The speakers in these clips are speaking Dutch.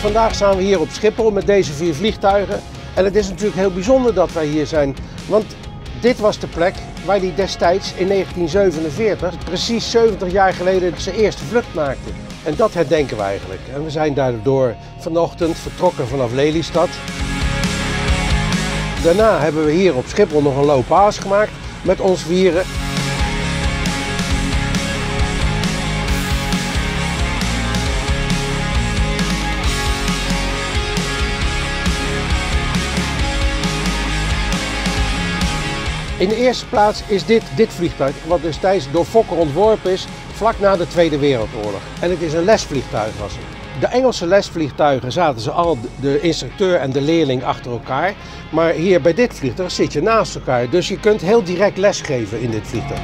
Vandaag staan we hier op Schiphol met deze 4 vliegtuigen. En het is natuurlijk heel bijzonder dat wij hier zijn, want dit was de plek waar hij destijds in 1947, precies 70 jaar geleden, zijn eerste vlucht maakte. En dat herdenken we eigenlijk. En we zijn daardoor vanochtend vertrokken vanaf Lelystad. Daarna hebben we hier op Schiphol nog een low pass gemaakt met ons vieren. In de eerste plaats is dit vliegtuig, wat destijds door Fokker ontworpen is, vlak na de Tweede Wereldoorlog. En het is een lesvliegtuig was het. De Engelse lesvliegtuigen zaten ze al, de instructeur en de leerling, achter elkaar. Maar hier bij dit vliegtuig zit je naast elkaar, dus je kunt heel direct lesgeven in dit vliegtuig.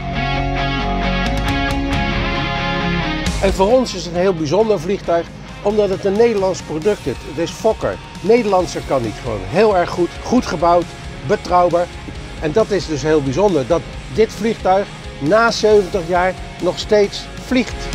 En voor ons is het een heel bijzonder vliegtuig, omdat het een Nederlands product is. Het is Fokker. Nederlandser kan niet gewoon. Heel erg goed, goed gebouwd, betrouwbaar. En dat is dus heel bijzonder, dat dit vliegtuig na 70 jaar nog steeds vliegt.